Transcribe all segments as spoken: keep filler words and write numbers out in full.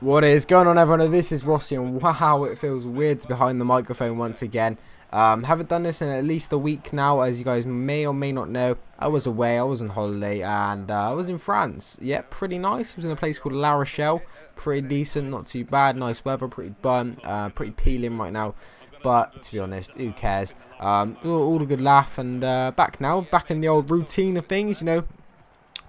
What is going on, everyone? This is Rossi, and wow, it feels weird to be behind the microphone once again. Um, haven't done this in at least a week now, as you guys may or may not know. I was away, I was on holiday, and uh, I was in France. Yeah, pretty nice. I was in a place called La Rochelle. Pretty decent, not too bad. Nice weather, pretty bun, uh, pretty peeling right now. But, to be honest, who cares? Um, all a good laugh, and uh, back now, back in the old routine of things, you know.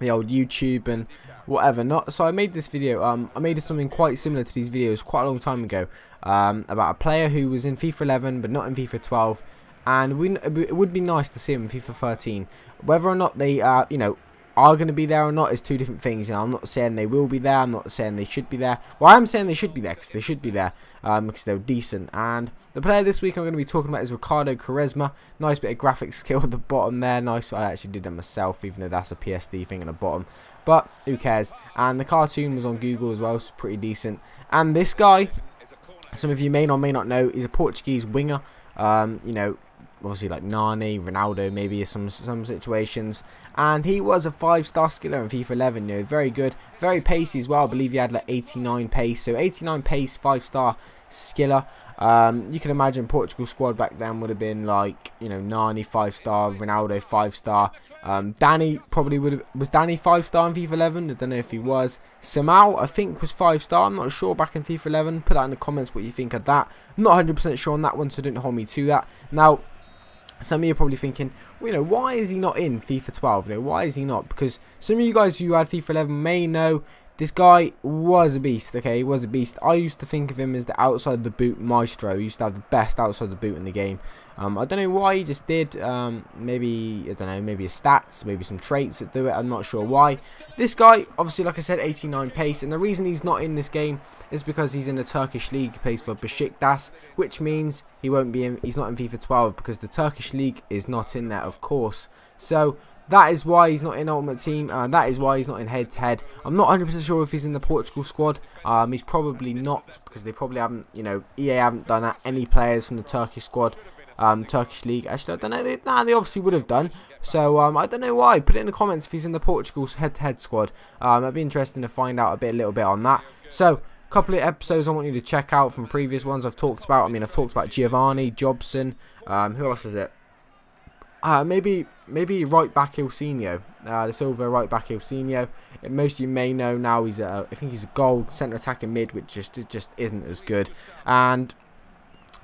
The old YouTube and whatever not. So I made this video. Um, I made something quite similar to these videos quite a long time ago. Um, about a player who was in FIFA eleven but not in FIFA twelve, and we it would be nice to see him in FIFA thirteen. Whether or not they, uh, you know, are going to be there or not is two different things. You know, I'm not saying they will be there. I'm not saying they should be there. Well, I'm saying they should be there because they should be there um, because they're decent. And the player this week I'm going to be talking about is Ricardo Quaresma. Nice bit of graphic skill at the bottom there. Nice. I actually did that myself, even though that's a P S D thing at the bottom. But who cares? And the cartoon was on Google as well, so pretty decent. And this guy, some of you may or may not know, is a Portuguese winger. Um, you know, obviously like Nani, Ronaldo, maybe some some situations. And he was a five-star skiller in FIFA eleven. You know, very good, very pacey as well. I believe he had like eighty-nine pace. So eighty-nine pace, five-star skiller. Um, you can imagine Portugal squad back then would have been like, you know, Nani five-star, Ronaldo five-star. Um, Danny probably would have... Was Danny five-star in FIFA eleven? I don't know if he was. Samal, I think, was five-star. I'm not sure back in FIFA eleven. Put that in the comments what you think of that. I'm not one hundred percent sure on that one, so don't hold me to that. Now, some of you are probably thinking, well, you know, why is he not in FIFA twelve? You know, why is he not? Because some of you guys who had FIFA eleven may know this guy was a beast, okay? He was a beast. I used to think of him as the outside-the-boot maestro. He used to have the best outside-the-boot in the game. Um, I don't know why he just did. Um, maybe, I don't know, maybe his stats, maybe some traits that do it. I'm not sure why. This guy, obviously, like I said, eighty-nine pace. And the reason he's not in this game is because he's in the Turkish League. He plays for Besiktas, which means he won't be in, he's not in FIFA twelve because the Turkish League is not in there, of course. So that is why he's not in Ultimate Team, and that is why he's not in head-to-head. -head. I'm not one hundred percent sure if he's in the Portugal squad. Um, he's probably not, because they probably haven't, you know, E A haven't done any players from the Turkish squad, um, Turkish League. Actually, I don't know. They, nah, they obviously would have done. So, um, I don't know why. Put it in the comments if he's in the Portugal head-to-head -head squad. Um, it'd be interesting to find out a bit, a little bit on that. So, a couple of episodes I want you to check out from previous ones I've talked about. I mean, I've talked about Giovanni, Jobson. Um, who else is it? Uh, maybe maybe right back Ilsenio, uh, the silver right back Ilsenio. Most of you may know now he's a, I think he's a gold centre attacking mid, which just just isn't as good. And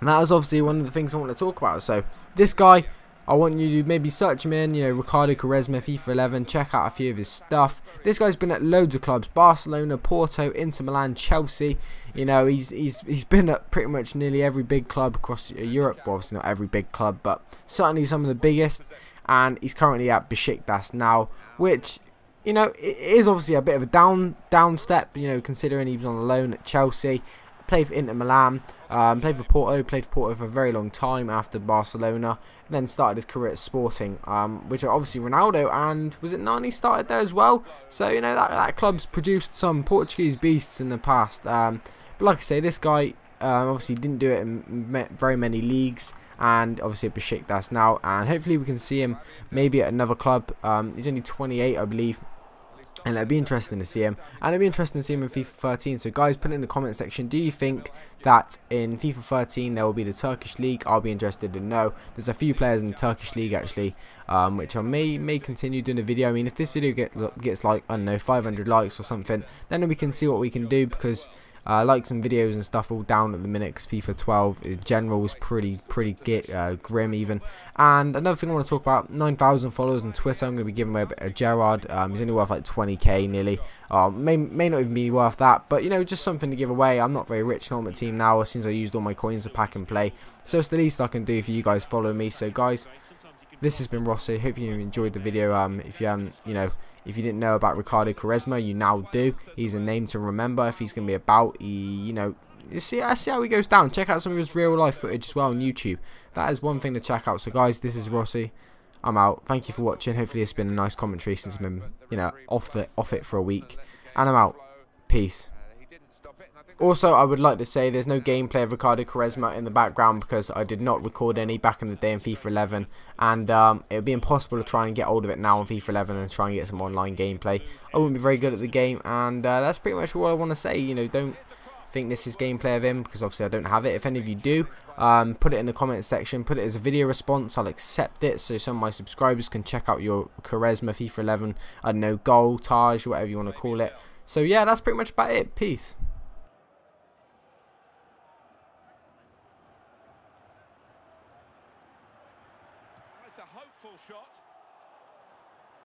that was obviously one of the things I want to talk about. So this guy, I want you to maybe search him in, you know, Ricardo Quaresma, FIFA eleven, check out a few of his stuff. This guy's been at loads of clubs, Barcelona, Porto, Inter Milan, Chelsea. You know, he's he's he's been at pretty much nearly every big club across Europe. Well, obviously not every big club, but certainly some of the biggest. And he's currently at Besiktas now, which, you know, it is obviously a bit of a down down step, you know, considering he was on loan at Chelsea. Played for Inter Milan, um, played for Porto, played for Porto for a very long time after Barcelona, and then started his career at Sporting, um, which are obviously Ronaldo and, was it Nani started there as well? So, you know, that, that club's produced some Portuguese beasts in the past. Um, but like I say, this guy um, obviously didn't do it in very many leagues, and obviously at Besiktas now, and hopefully we can see him maybe at another club. Um, he's only twenty-eight, I believe. And it'd be interesting to see him. And it'd be interesting to see him in FIFA thirteen. So guys, put it in the comment section. Do you think that in FIFA thirteen there will be the Turkish League? I'll be interested to know. There's a few players in the Turkish League actually. Um, which I may may continue doing a video. I mean, if this video gets, gets like, I don't know, five hundred likes or something. Then we can see what we can do. Because uh, likes and videos and stuff all down at the minute. Because FIFA twelve in general was pretty, pretty get, uh, grim even. And another thing I want to talk about. nine thousand followers on Twitter. I'm going to be giving away a bit of Gerrard. Um, he's only worth like twenty K nearly. Um, may, may not even be worth that. But, you know, just something to give away. I'm not very rich on my team now. Since I used all my coins to pack and play. So it's the least I can do for you guys following me. So guys, this has been Rossi. Hope you enjoyed the video. Um, if you um, you know, if you didn't know about Ricardo Quaresma, you now do. He's a name to remember. If he's gonna be about, he, you know, you see, I see how he goes down. Check out some of his real life footage as well on YouTube. That is one thing to check out. So guys, this is Rossi. I'm out. Thank you for watching. Hopefully, it's been a nice commentary since I've been, you know, off the off it for a week. And I'm out. Peace. Also, I would like to say there's no gameplay of Ricardo Quaresma in the background because I did not record any back in the day in FIFA eleven, and um, it would be impossible to try and get hold of it now in FIFA eleven and try and get some online gameplay. I wouldn't be very good at the game, and uh, that's pretty much what I want to say. You know, don't think this is gameplay of him because obviously I don't have it. If any of you do, um, put it in the comments section, put it as a video response, I'll accept it so some of my subscribers can check out your Quaresma FIFA eleven, I don't know, goal, Taj, whatever you want to call it. So yeah, that's pretty much about it. Peace. It's a hopeful shot.